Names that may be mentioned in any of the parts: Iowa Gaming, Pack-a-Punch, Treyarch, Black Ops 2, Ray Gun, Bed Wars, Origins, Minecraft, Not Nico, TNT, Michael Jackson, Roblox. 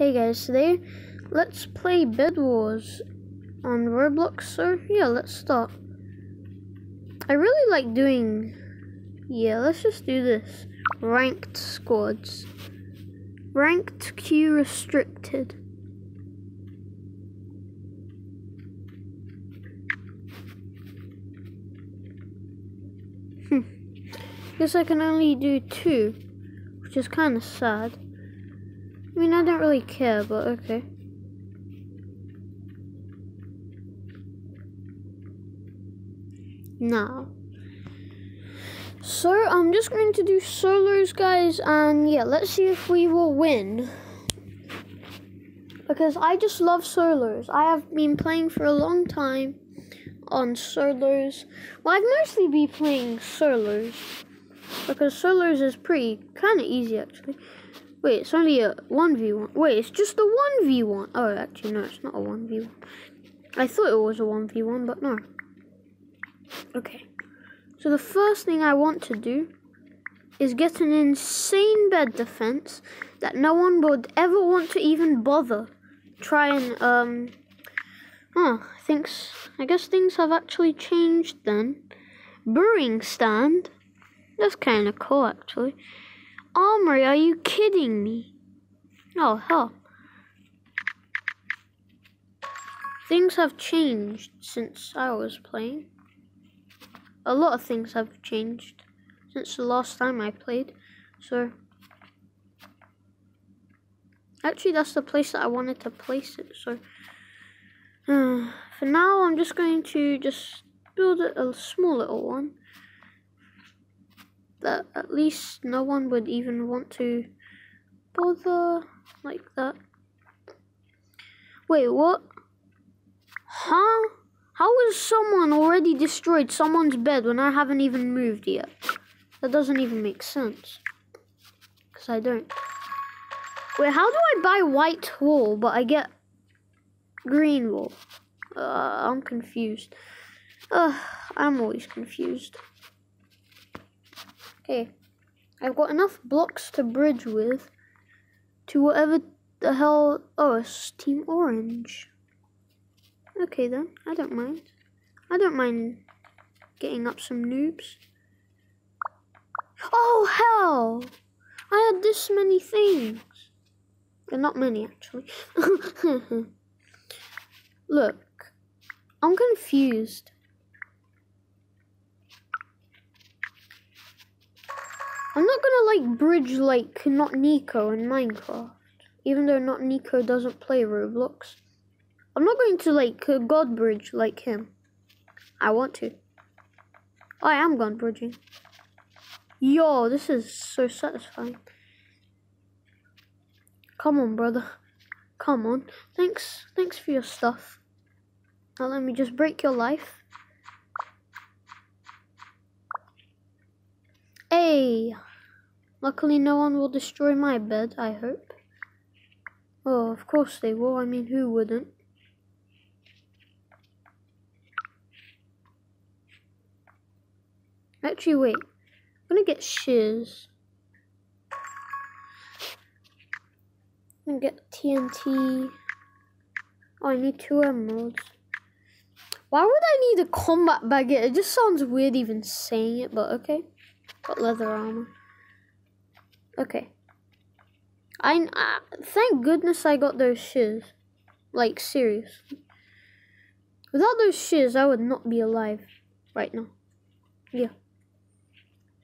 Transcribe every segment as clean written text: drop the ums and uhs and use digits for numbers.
Hey guys, today let's play Bed Wars on Roblox, so yeah, let's start. I really like doing, let's just do this, ranked squads, ranked queue restricted. Guess I can only do 2, which is kind of sad. I mean, I don't really care, but okay. Now, so I'm just going to do solos, guys, and yeah, let's see if we will win. Because I just love solos. I have been playing for a long time on solos. Well, I've mostly been playing solos, because solos is pretty, kind of easy, actually. Wait, it's only a 1v1. Wait, it's just a 1v1. Oh, actually, no, it's not a 1v1. I thought it was a 1v1, but no. Okay. So the first thing I want to do is get an insane bed defense that no one would ever want to even bother. Try and, I guess things have actually changed then. Brewing stand. That's kind of cool, actually. Armory, are you kidding me? Oh, hell. Things have changed since I was playing. A lot of things have changed since the last time I played. So, actually, that's the place that I wanted to place it. So, for now, I'm just going to build a small little one that at least no one would even want to bother, like that. Wait, what? Huh? How has someone already destroyed someone's bed when I haven't even moved yet? That doesn't even make sense, because I don't. Wait, how do I buy white wool but I get green wool? I'm confused. I'm always confused. Okay, I've got enough blocks to bridge with to whatever the hell. Oh, it's Team Orange. Okay then, I don't mind. I don't mind getting up some noobs. Oh hell! I had this many things. Well, not many actually. Look, I'm confused. I'm not gonna like bridge like Not Nico in Minecraft, even though Not Nico doesn't play Roblox. I'm not going to like God bridge like him. I want to. I am God bridging. Yo, this is so satisfying. Come on, brother. Come on. Thanks for your stuff. Now let me just break your life. Hey, luckily no one will destroy my bed, I hope. Oh, of course they will, I mean, who wouldn't? Actually, wait, I'm gonna get shears. I'm gonna get TNT. Oh, I need 2 emeralds. Why would I need a combat baguette? It just sounds weird even saying it, but okay. Got leather armor. Okay. Thank goodness I got those shears. Like, seriously. Without those shears, I would not be alive right now. Yeah.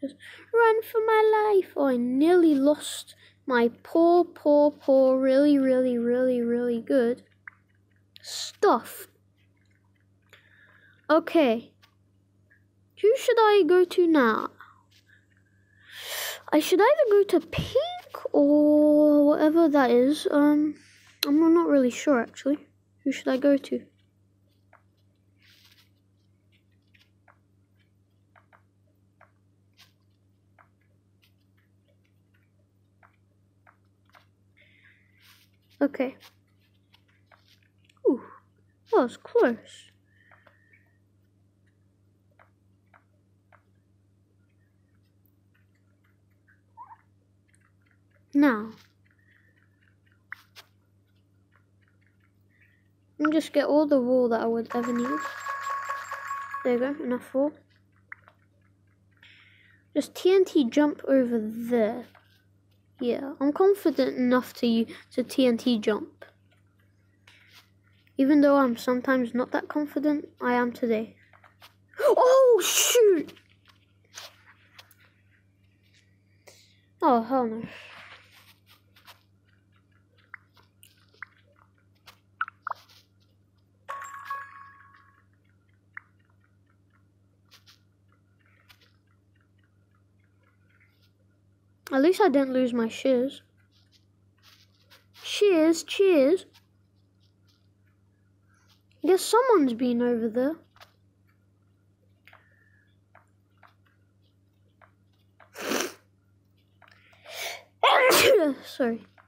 Just run for my life. Oh, I nearly lost my poor, really good stuff. Okay. Who should I go to now? I should either go to pink or whatever that is. I'm not really sure, actually. Who should I go to? Okay. Ooh, that was close. Now, and just get all the wool that I would ever need. There you go, enough wool. Just TNT jump over there. Yeah, I'm confident enough to TNT jump. Even though I'm sometimes not that confident, I am today. Oh, shoot! Oh, hell no. At least I didn't lose my shears. Shears, cheers. I guess someone's been over there.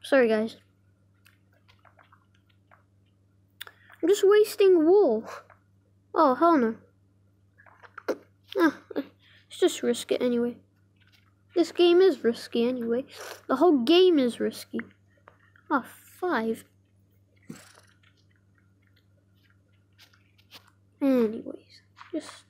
Sorry guys. I'm just wasting wool. Oh, hell no. Let's just risk it anyway. This game is risky anyway. The whole game is risky. Ah, oh, 5. Anyways, just...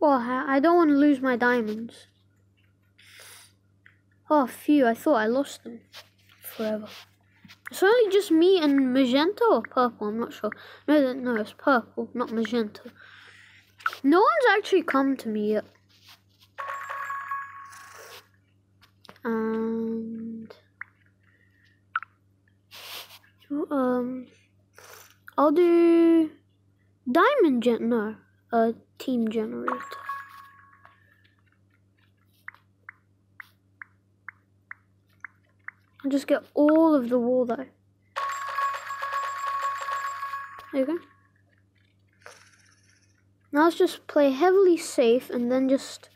Well, I don't want to lose my diamonds. Oh, phew, I thought I lost them forever. It's only just me and magenta or purple, I'm not sure. No, it's purple, not magenta. No one's actually come to me yet. And... I'll do... Diamond gen... No. Team generator. I'll just get all of the wool though. There you go. Now let's just play heavily safe and then just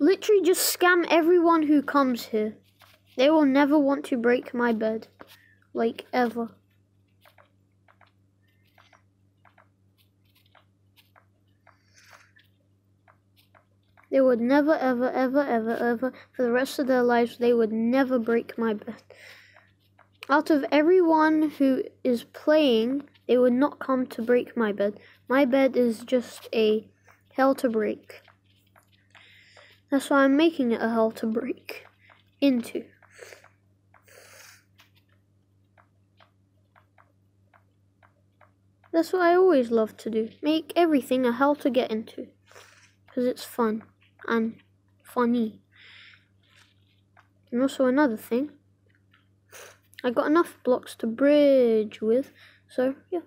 literally just scam everyone who comes here. They will never want to break my bed. Like ever. They would never, ever, ever, ever, ever, for the rest of their lives, they would never break my bed. Out of everyone who is playing, they would not come to break my bed. My bed is just a hell to break. That's why I'm making it a hell to break into. That's what I always love to do. Make everything a hell to get into. Because it's fun. And funny. And also another thing, I got enough blocks to bridge with, so yeah,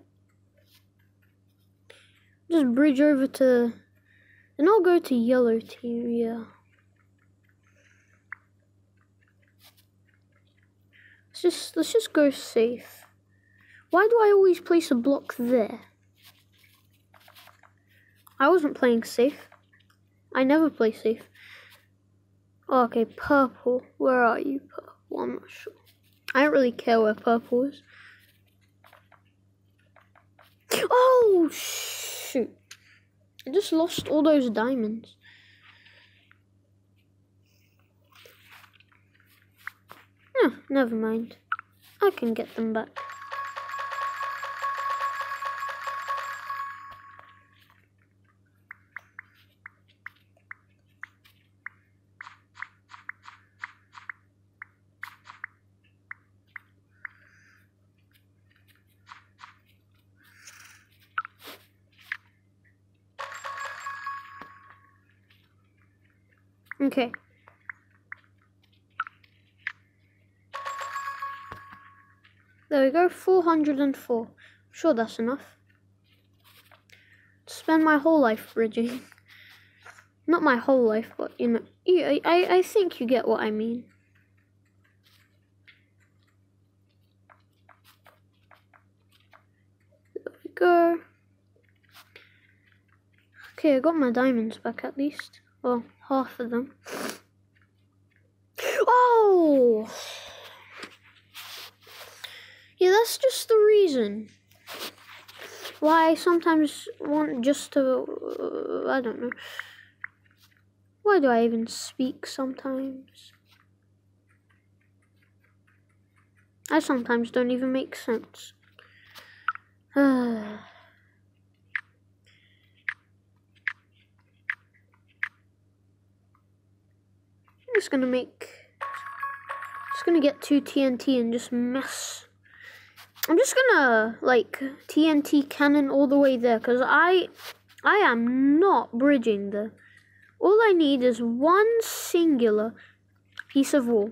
just bridge over to, and I'll go to yellow tier. Yeah, let's just go safe. Why do I always place a block there? I wasn't playing safe. I never play safe. Oh, okay, purple. Where are you, purple? I'm not sure. I don't really care where purple is. Oh, shoot. I just lost all those diamonds. Oh, never mind. I can get them back. Okay. There we go, 404. I'm sure that's enough. Spend my whole life bridging. Not my whole life, but you know, I think you get what I mean. There we go. Okay, I got my diamonds back at least. Well, half of them. Oh! Yeah, that's just the reason. why I sometimes want just to, I don't know. Why do I even speak sometimes? I sometimes don't even make sense. I'm just gonna make, just gonna get 2 TNT and just mess. I'm just gonna like TNT cannon all the way there, cause I am not bridging there. All I need is one singular piece of wool,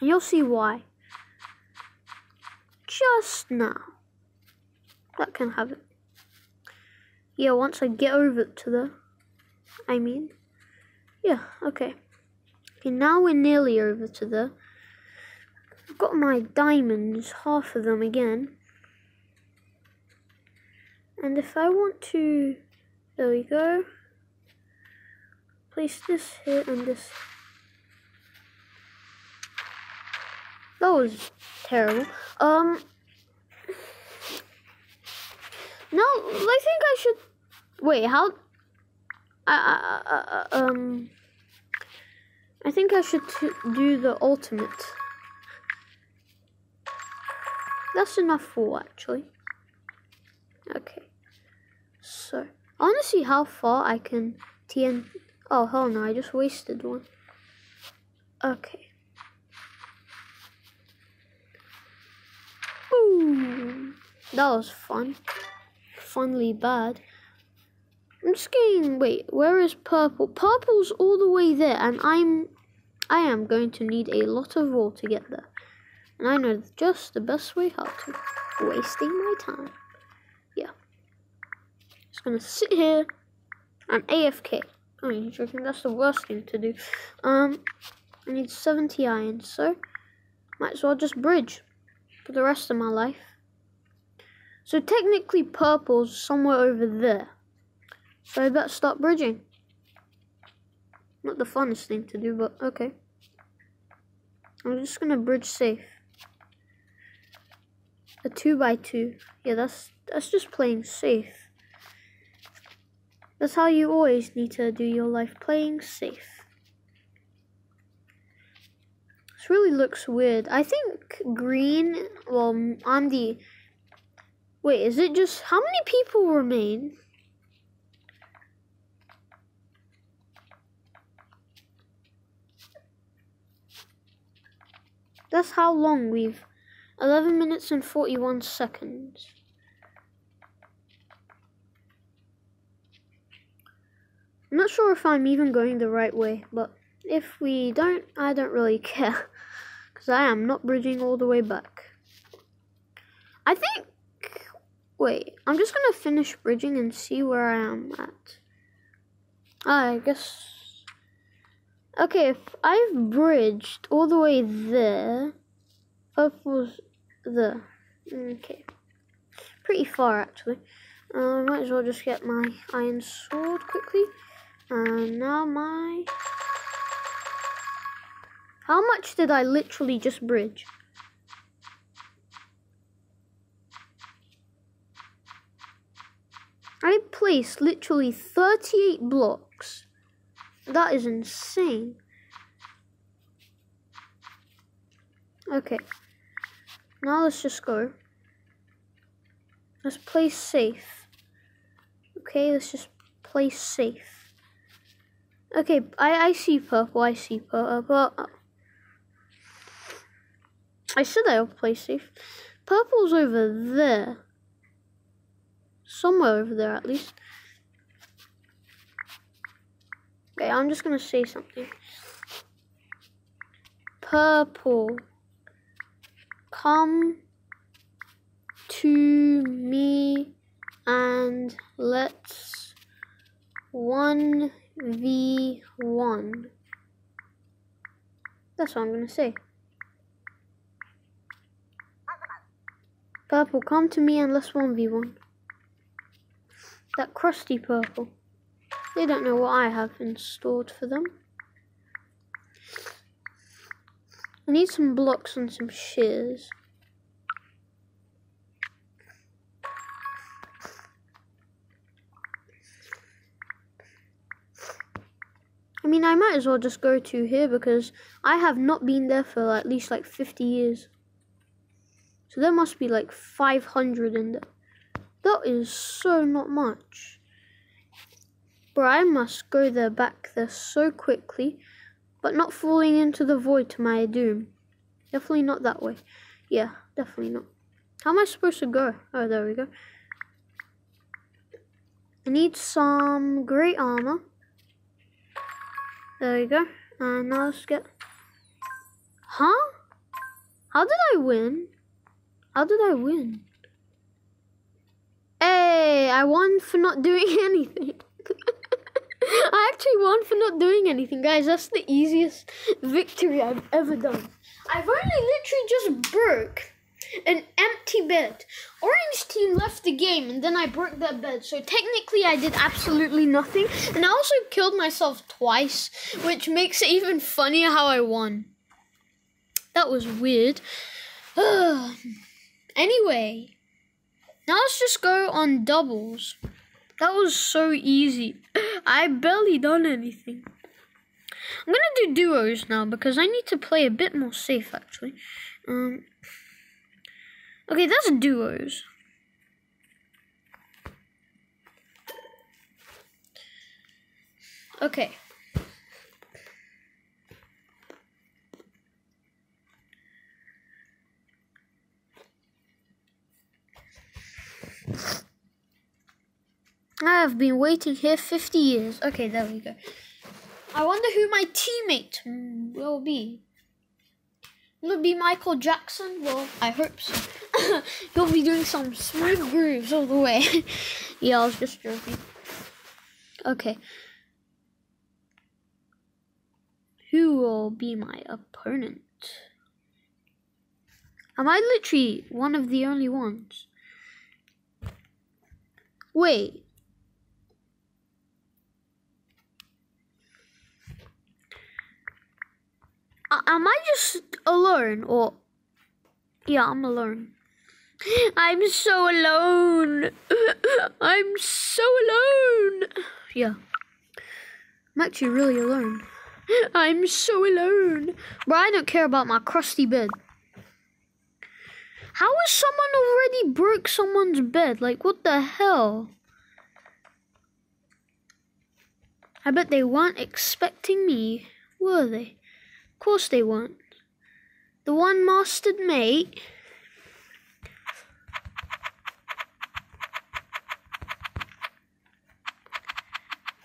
and you'll see why. Just now. That can have it. Yeah, once I get over to the... I mean... Yeah, okay. Okay, now we're nearly over to the... I've got my diamonds, half of them again. And if I want to... There we go. Place this here and this. That was terrible. No, I think I should. Wait, how? I think I should do the ultimate. That's enough wool, actually. Okay. So I want to see how far I can TNT. Oh hell no! I just wasted one. Okay. Boom! That was fun. Funnily bad. I'm just getting, wait, where is purple? Purple's all the way there, and I am going to need a lot of wool to get there. And I know just the best way how to. Wasting my time. Yeah. Just gonna sit here and AFK. I mean, joking, that's the worst thing to do. I need 70 iron, so might as well just bridge for the rest of my life. So technically purple's somewhere over there. So I better start bridging. Not the funnest thing to do, but okay. I'm just gonna bridge safe. A 2x2. Yeah, that's just playing safe. That's how you always need to do your life, playing safe. This really looks weird. I think green, well, I'm the... Wait, is it just... How many people remain? That's how long we've... 11 minutes and 41 seconds. I'm not sure if I'm even going the right way, but if we don't, I don't really care. Because I am not bridging all the way back. I think... Wait, I'm just gonna finish bridging and see where I am at. I guess... Okay, if I've bridged all the way there... Purple's there. Okay. Pretty far, actually. I might as well just get my iron sword quickly. And now my... How much did I literally just bridge? I placed literally 38 blocks. That is insane. Okay. Now let's just go. Let's play safe. Okay, let's just play safe. Okay, I see purple, I see purple. I said I'll play safe. Purple's over there. Somewhere over there, at least. Okay, I'm just gonna say something. Purple, come to me and let's 1v1. That's what I'm gonna say. Purple, come to me and let's 1v1. That crusty purple. They don't know what I have in store for them. I need some blocks and some shears. I mean, I might as well just go to here because I have not been there for at least like 50 years. So there must be like 500 in there. That is so not much. Bro, I must go there back there so quickly, but not falling into the void to my doom. Definitely not that way. Yeah, definitely not. How am I supposed to go? Oh, there we go. I need some grey armor. There we go. And now let's get... Huh? How did I win? How did I win? Hey, I won for not doing anything. I actually won for not doing anything, guys. That's the easiest victory I've ever done. I've only literally just broke an empty bed. Orange team left the game and then I broke their bed. So technically I did absolutely nothing. And I also killed myself twice, which makes it even funnier how I won. That was weird. Anyway, now let's just go on doubles. That was so easy. I barely done anything. I'm gonna do duos now because I need to play a bit more safe actually. Okay, that's duos. Okay. I have been waiting here 50 years. Okay, there we go. I wonder who my teammate will be. Will it be Michael Jackson? Well, I hope so. He'll be doing some smooth grooves all the way. Yeah, I was just joking. Okay. Who will be my opponent? Am I literally one of the only ones? Wait. Am I just alone or... Yeah, I'm alone. I'm so alone. I'm so alone. Yeah. I'm actually really alone. I'm so alone. But I don't care about my crusty bed. How is someone already broke someone's bed? Like, what the hell? I bet they weren't expecting me, were they? Of course they weren't. The one mastered mate.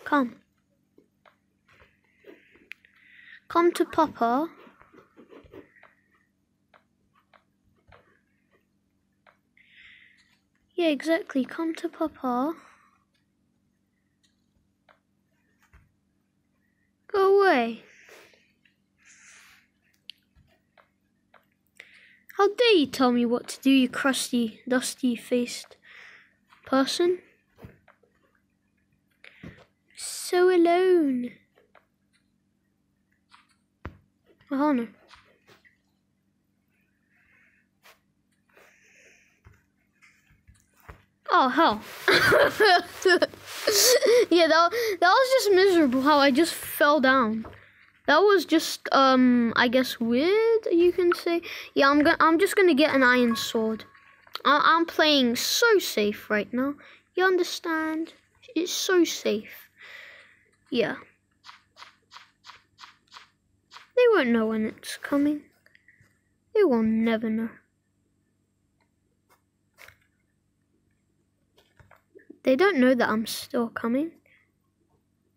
Come. Come to Papa. Yeah, exactly. Come to Papa. Go away. How dare you tell me what to do, you crusty, dusty-faced person? So alone. Oh, no. Oh, hell. Yeah, that was just miserable how I just fell down. That was just, I guess, weird, you can say. Yeah, I'm just gonna get an iron sword. I'm playing so safe right now. You understand? It's so safe. Yeah. They won't know when it's coming. They will never know. They don't know that I'm still coming.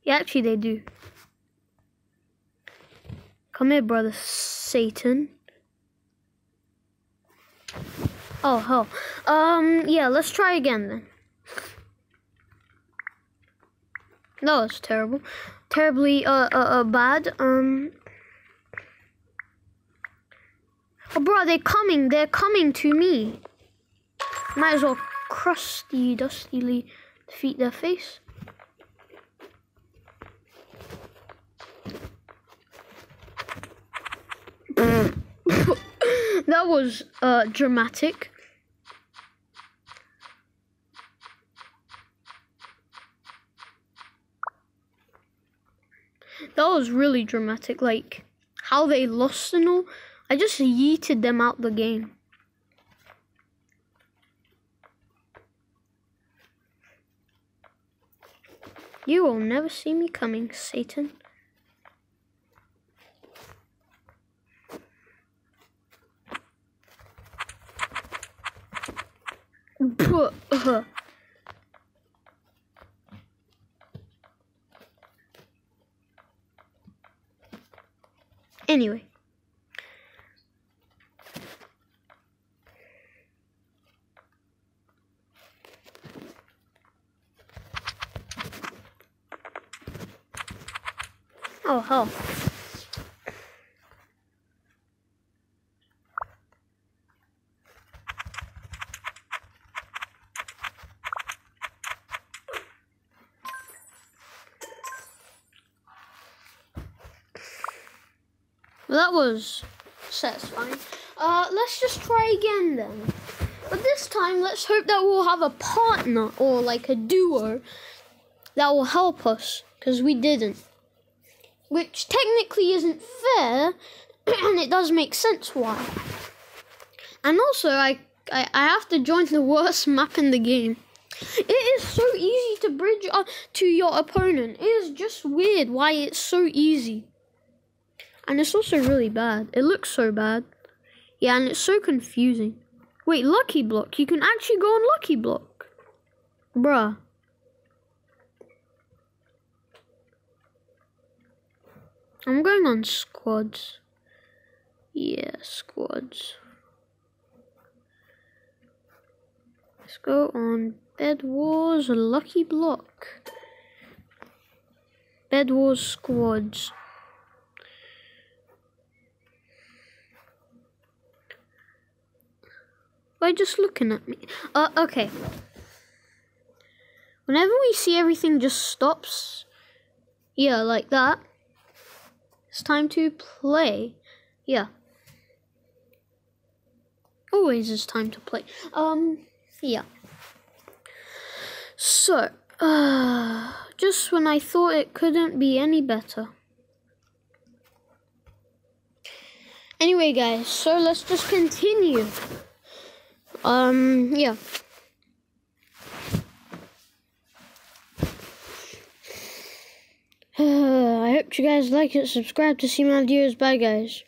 Yeah, actually they do. Come here, brother Satan. Oh, hell. Yeah, let's try again then. That was terrible. Terribly, bad. Oh, bro, they're coming. They're coming to me. Might as well crusty, dustily defeat their face. That was dramatic. That was really dramatic, like how they lost and all. I just yeeted them out the game. You will never see me coming, Satan. Anyway. Oh, hell. Well, that was satisfying. Let's just try again then. But this time, let's hope that we'll have a partner or like a duo that will help us, because we didn't. Which technically isn't fair, and it does make sense why. And also, I have to join the worst map in the game. It is so easy to bridge up to your opponent. It is just weird why it's so easy. And it's also really bad. It looks so bad. Yeah, and it's so confusing. Wait, Lucky Block. You can actually go on Lucky Block. Bruh. I'm going on squads. Yeah, squads. Let's go on Bed Wars, Lucky Block. Bed Wars squads. By just looking at me. Okay. Whenever we see everything just stops. Yeah, like that. It's time to play. Yeah. Always is time to play. Yeah. So, just when I thought it couldn't be any better. Anyway, guys, so let's just continue. Yeah. I hope you guys like it. Subscribe to see my videos. Bye, guys.